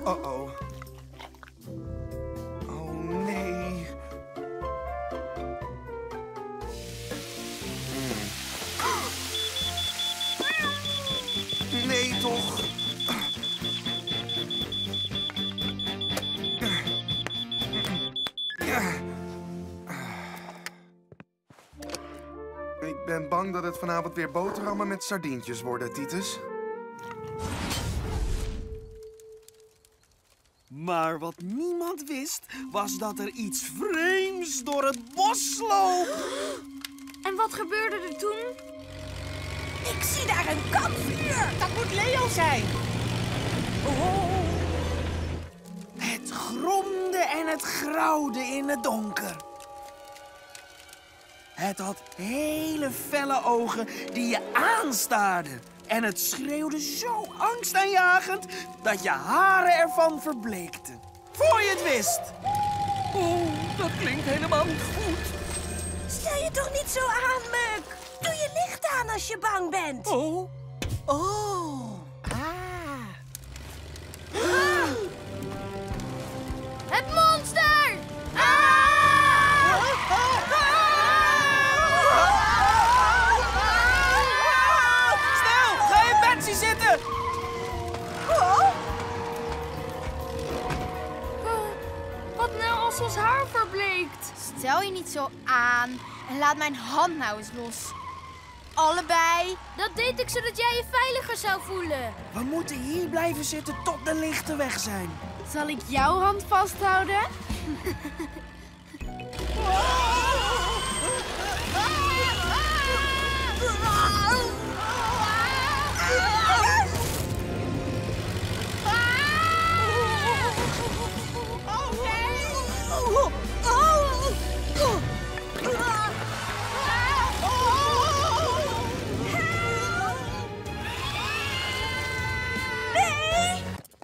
Oh-oh. Oh nee. Nee toch. Ik ben bang dat het vanavond weer boterhammen met sardientjes worden, Titus. Maar wat niemand wist, was dat er iets vreemds door het bos loopt. En wat gebeurde er toen? Ik zie daar een kampvuur! Dat moet Leo zijn! Oh. Het gromde en het grauwde in het donker. Het had hele felle ogen die je aanstaarden. En het schreeuwde zo angstaanjagend dat je haren ervan verbleekten. Voor je het wist. Oh, dat klinkt helemaal niet goed. Stel je toch niet zo aan, Muck. Doe je licht aan als je bang bent. Oh. Oh. Ah. Ah. Het monster! Ah! Zitten. Oh. Wat nou als ons haar verbleekt? Stel je niet zo aan en laat mijn hand nou eens los. Allebei. Dat deed ik zodat jij je veiliger zou voelen. We moeten hier blijven zitten tot de lichten weg zijn. Zal ik jouw hand vasthouden? Nee!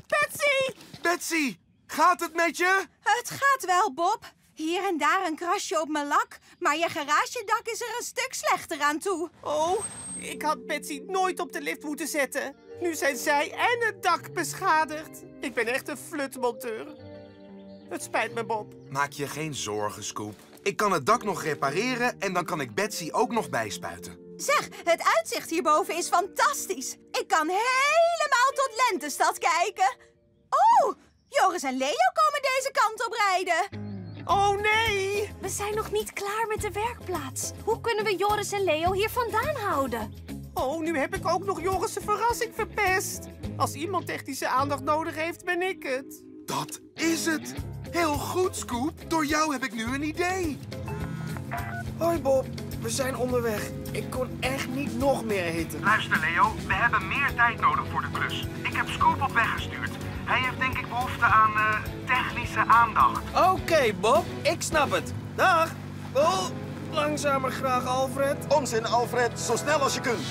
Betsy! Betsy, gaat het met je? Het gaat wel, Bob. Hier en daar een krasje op mijn lak, maar je garagedak is er een stuk slechter aan toe. Oh, ik had Betsy nooit op de lift moeten zetten. Nu zijn zij en het dak beschadigd. Ik ben echt een flutmonteur. Het spijt me, Bob. Maak je geen zorgen, Scoop. Ik kan het dak nog repareren en dan kan ik Betsy ook nog bijspuiten. Zeg, het uitzicht hierboven is fantastisch. Ik kan helemaal tot Lentestad kijken. Oh, Joris en Leo komen deze kant op rijden. Oh nee! We zijn nog niet klaar met de werkplaats. Hoe kunnen we Joris en Leo hier vandaan houden? Oh, nu heb ik ook nog Joris' verrassing verpest. Als iemand technische aandacht nodig heeft, ben ik het. Dat is het. Heel goed, Scoop. Door jou heb ik nu een idee. Hoi, Bob. We zijn onderweg. Ik kon echt niet nog meer eten. Luister, Leo. We hebben meer tijd nodig voor de klus. Ik heb Scoop op weg gestuurd. Hij heeft denk ik behoefte aan technische aandacht. Oké, Bob. Ik snap het. Dag. Oh, langzamer graag, Alfred. Onzin, Alfred. Zo snel als je kunt.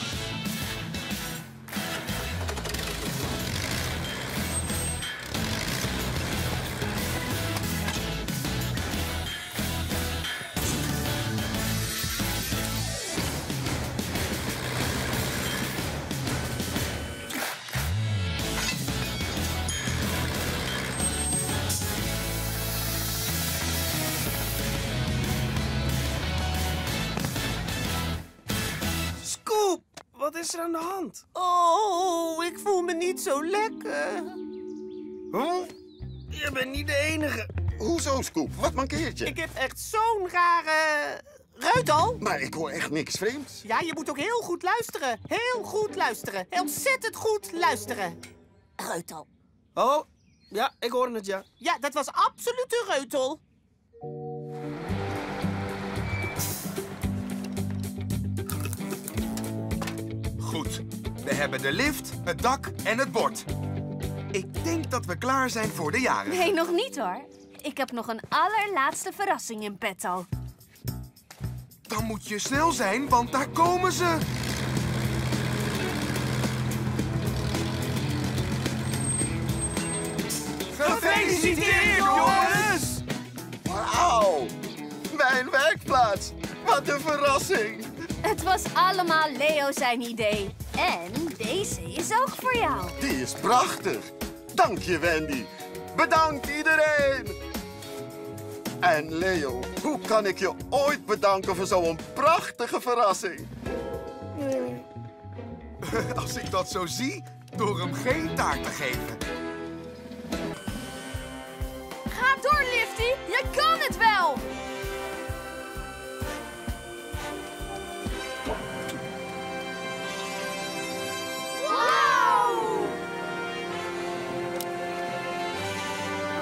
Wat is er aan de hand? Oh, ik voel me niet zo lekker. Huh? Je bent niet de enige. Hoezo, Scoop? Wat mankeert je? Ik heb echt zo'n rare reutel. Maar ik hoor echt niks vreemds. Ja, je moet ook heel goed luisteren. Heel goed luisteren. Heel ontzettend goed luisteren. Reutel. Oh, ja, ik hoor het, ja. Ja, dat was absoluut een reutel. Goed. We hebben de lift, het dak en het bord. Ik denk dat we klaar zijn voor de jaren. Nee, nog niet hoor. Ik heb nog een allerlaatste verrassing in petto. Dan moet je snel zijn, want daar komen ze. Gefeliciteerd, jongens! Wauw! Mijn werkplaats. Wat een verrassing! Het was allemaal Leo zijn idee. En deze is ook voor jou. Die is prachtig. Dank je, Wendy. Bedankt iedereen. En Leo, hoe kan ik je ooit bedanken voor zo'n prachtige verrassing? Nee. Als ik dat zo zie, door hem geen taart te geven. Ga door, Liftie. Je kan het wel.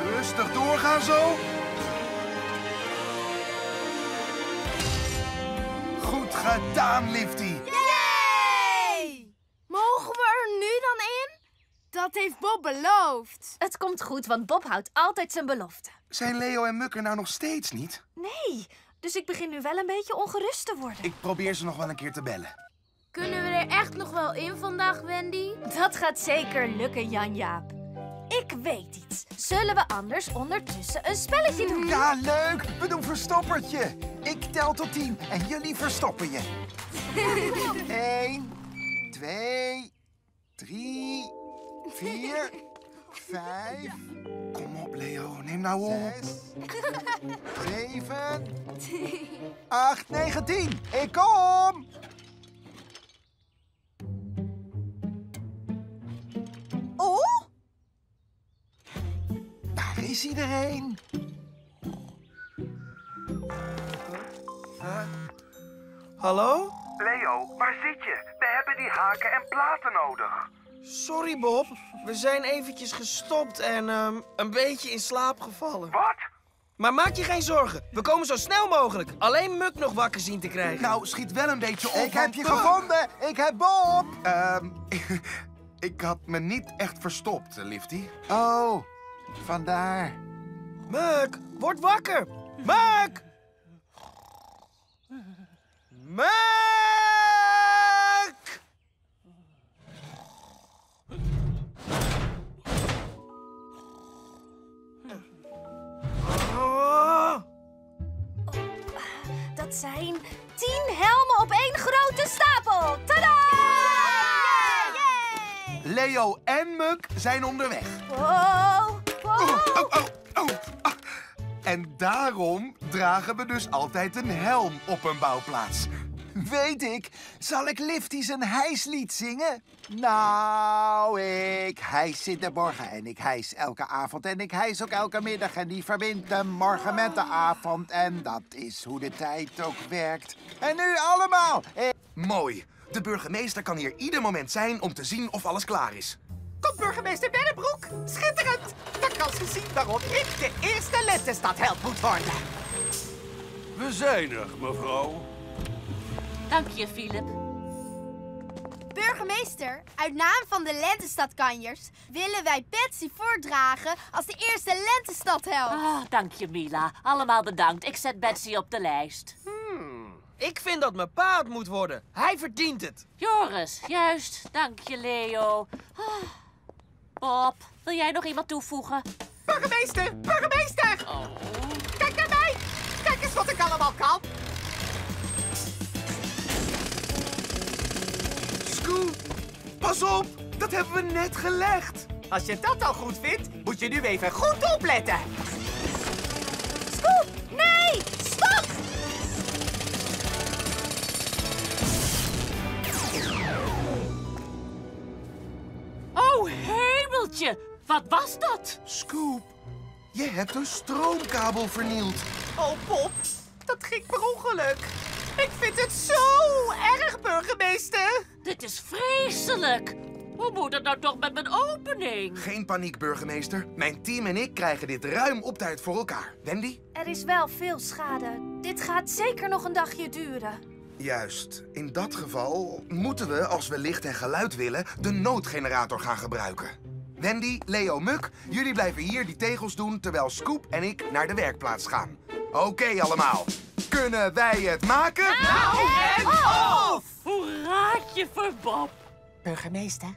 Rustig doorgaan zo. Goed gedaan, Liftie. Yay! Mogen we er nu dan in? Dat heeft Bob beloofd. Het komt goed, want Bob houdt altijd zijn belofte. Zijn Leo en Muck er nou nog steeds niet? Nee, dus ik begin nu wel een beetje ongerust te worden. Ik probeer ze nog wel een keer te bellen. Kunnen we er echt nog wel in vandaag, Wendy? Dat gaat zeker lukken, Jan-Jaap. Ik weet iets. Zullen we anders ondertussen een spelletje doen? Ja, leuk. We doen verstoppertje. Ik tel tot 10 en jullie verstoppen je. 1, 2, 3, 4, 5... Kom op, Leo. Neem nou op. 6, 7, 8, 9, 10. Ik kom! Oh! Daar is iedereen. Hallo? Leo, waar zit je? We hebben die haken en platen nodig. Sorry, Bob. We zijn eventjes gestopt en een beetje in slaap gevallen. Wat? Maar maak je geen zorgen. We komen zo snel mogelijk. Alleen Muck nog wakker zien te krijgen. Nou, schiet wel een beetje op. Ik heb je gevonden. Ik heb Bob. Ik had me niet echt verstopt, Liftie. Oh. Vandaar. Muck, word wakker! Muck! Muck! Oh, dat zijn 10 helmen op 1 grote stapel! Tada! Yay! Yay! Leo en Muck zijn onderweg. Wow. Oh, oh, oh, oh. Ah, En daarom dragen we dus altijd een helm op een bouwplaats. Weet ik, zal ik Liftie zijn hijslied zingen? Nou, ik hijs in de morgen en ik hijs elke avond en ik hijs ook elke middag. En die verbindt de morgen met de avond en dat is hoe de tijd ook werkt. En nu allemaal! Mooi. De burgemeester kan hier ieder moment zijn om te zien of alles klaar is. Kom, burgemeester Bennebroek. Schitterend. Dat kan ze zien waarom ik de eerste Lentestadheld moet worden. We zijn er, mevrouw. Dank je, Philip. Burgemeester, uit naam van de Lentestadkanjers willen wij Betsy voordragen als de eerste Lentestadheld. Oh, dank je, Mila. Allemaal bedankt. Ik zet Betsy op de lijst. Ik vind dat mijn pa het moet worden. Hij verdient het. Joris, juist. Dank je, Leo. Bob, wil jij nog iemand toevoegen? Burgemeester, burgemeester! Oh. Kijk naar mij! Kijk eens wat ik allemaal kan. Scoop, pas op! Dat hebben we net gelegd. Als je dat al goed vindt, moet je nu even goed opletten. Scoop, nee! Stop! Oh, hemeltje! Wat was dat? Scoop, je hebt een stroomkabel vernield. Oh, Bob, dat ging per ongeluk. Ik vind het zo erg, burgemeester. Dit is vreselijk. Hoe moet het nou toch met mijn opening? Geen paniek, burgemeester. Mijn team en ik krijgen dit ruim op tijd voor elkaar. Wendy? Er is wel veel schade. Dit gaat zeker nog een dagje duren. Juist. In dat geval moeten we, als we licht en geluid willen, de noodgenerator gaan gebruiken. Wendy, Leo, Muck, jullie blijven hier die tegels doen terwijl Scoop en ik naar de werkplaats gaan. Oké, allemaal. Kunnen wij het maken? Nou en of! Hoe raad je voor Bob? Burgemeester?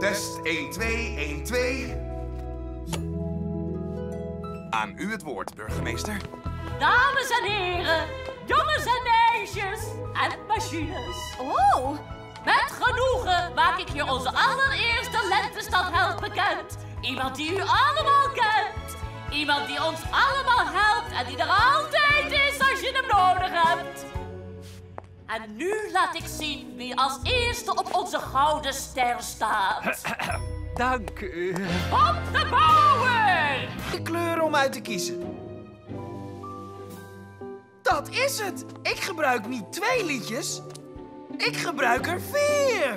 Test 1, 2, 1, 2. Aan u het woord, burgemeester. Dames en heren, jongens en meisjes en machines. Oh! Met genoegen maak ik hier onze allereerste Lentestadheld bekend. Iemand die u allemaal kent. Iemand die ons allemaal helpt en die er altijd is als je hem nodig hebt. En nu laat ik zien wie als eerste op onze gouden ster staat. Dank u. Bob de Bouwer! De kleur om uit te kiezen. Dat is het. Ik gebruik niet 2 liedjes. Ik gebruik er 4.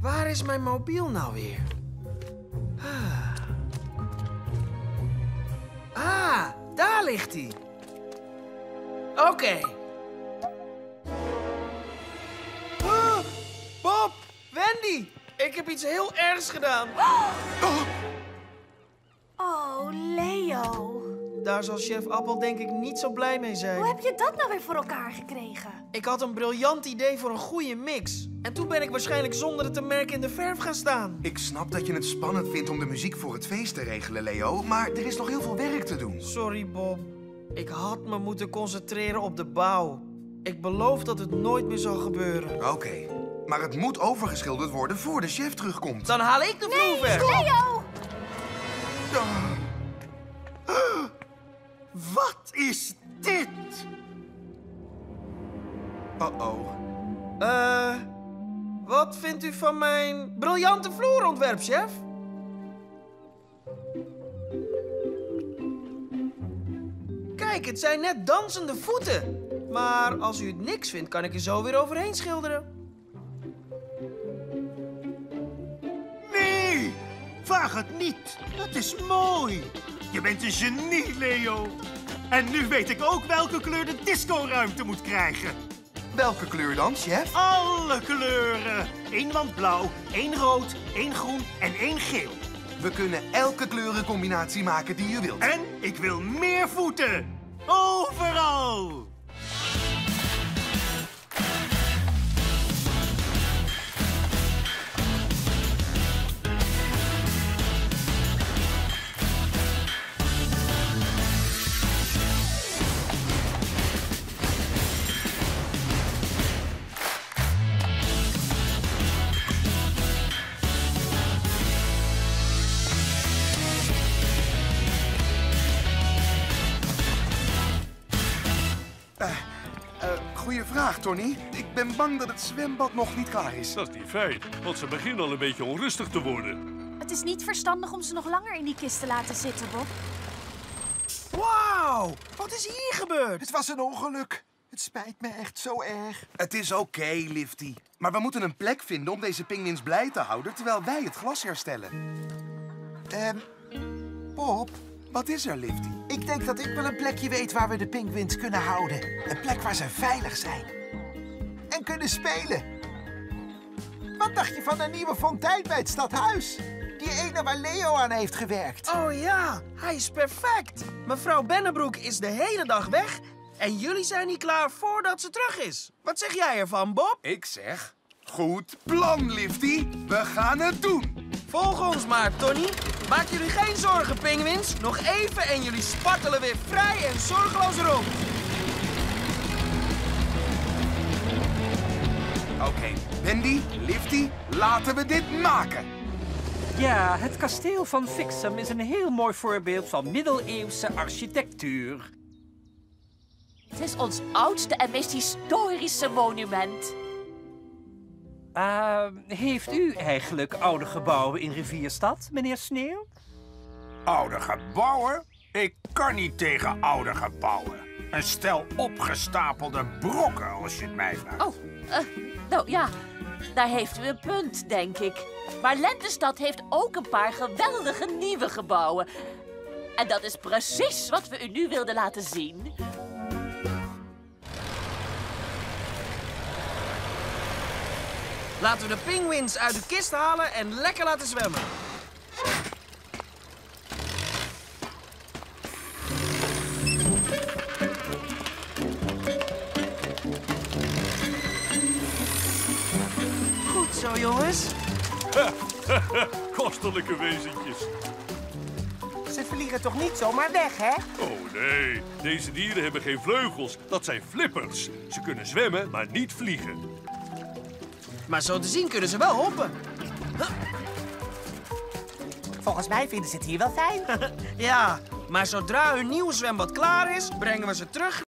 Waar is mijn mobiel nou weer? Ah, daar ligt hij. Oké. Ah, Bob, Wendy, ik heb iets heel ergs gedaan. Oh, Leo. Daar zal Chef Appel denk ik niet zo blij mee zijn. Hoe heb je dat nou weer voor elkaar gekregen? Ik had een briljant idee voor een goede mix. En toen ben ik waarschijnlijk zonder het te merken in de verf gaan staan. Ik snap dat je het spannend vindt om de muziek voor het feest te regelen, Leo. Maar er is nog heel veel werk te doen. Sorry, Bob. Ik had me moeten concentreren op de bouw. Ik beloof dat het nooit meer zal gebeuren. Oké. Maar het moet overgeschilderd worden voor de chef terugkomt. Dan haal ik de vloer weg. Leo! Wat is dit? Oh-oh. Wat vindt u van mijn briljante vloerontwerp, chef? Kijk, het zijn net dansende voeten. Maar als u het niks vindt, kan ik er zo weer overheen schilderen. Nee, vraag het niet. Dat is mooi. Je bent een genie, Leo. En nu weet ik ook welke kleur de discoruimte moet krijgen. Welke kleur dan, chef? Alle kleuren. 1 wandblauw, 1 rood, 1 groen en 1 geel. We kunnen elke kleurencombinatie maken die je wilt. En ik wil meer voeten. Overal. Tony, ik ben bang dat het zwembad nog niet klaar is. Dat is niet fijn, want ze beginnen al een beetje onrustig te worden. Het is niet verstandig om ze nog langer in die kist te laten zitten, Bob. Wauw, wat is hier gebeurd? Het was een ongeluk. Het spijt me echt zo erg. Het is oké, Liftie. Maar we moeten een plek vinden om deze pinguïns blij te houden terwijl wij het glas herstellen. Bob, wat is er, Liftie? Ik denk dat ik wel een plekje weet waar we de pinguïns kunnen houden. Een plek waar ze veilig zijn. En kunnen spelen. Wat dacht je van een nieuwe fontein bij het stadhuis? Die ene waar Leo aan heeft gewerkt. Oh ja, hij is perfect. Mevrouw Bennebroek is de hele dag weg en jullie zijn niet klaar voordat ze terug is. Wat zeg jij ervan, Bob? Ik zeg, goed plan, Liftie. We gaan het doen. Volg ons maar, Tony. Maak jullie geen zorgen, pinguïns. Nog even en jullie spartelen weer vrij en zorgeloos rond. Oké, Wendy, Liftie, laten we dit maken. Ja, het kasteel van Fixum is een heel mooi voorbeeld van middeleeuwse architectuur. Het is ons oudste en meest historische monument. Heeft u eigenlijk oude gebouwen in Rivierstad, meneer Sneeuw? Oude gebouwen? Ik kan niet tegen oude gebouwen. Een stel opgestapelde brokken, als je het mij vraagt. Oh, nou ja, daar heeft u een punt, denk ik. Maar Lentestad heeft ook een paar geweldige nieuwe gebouwen. En dat is precies wat we u nu wilden laten zien. Laten we de pinguïns uit de kist halen en lekker laten zwemmen. Goed zo, jongens. Kostelijke wezentjes. Ze vliegen toch niet zomaar weg, hè? Oh, nee. Deze dieren hebben geen vleugels. Dat zijn flippers. Ze kunnen zwemmen, maar niet vliegen. Maar zo te zien kunnen ze wel hoppen. Volgens mij vinden ze het hier wel fijn. Ja, maar zodra hun nieuw zwembad klaar is, brengen we ze terug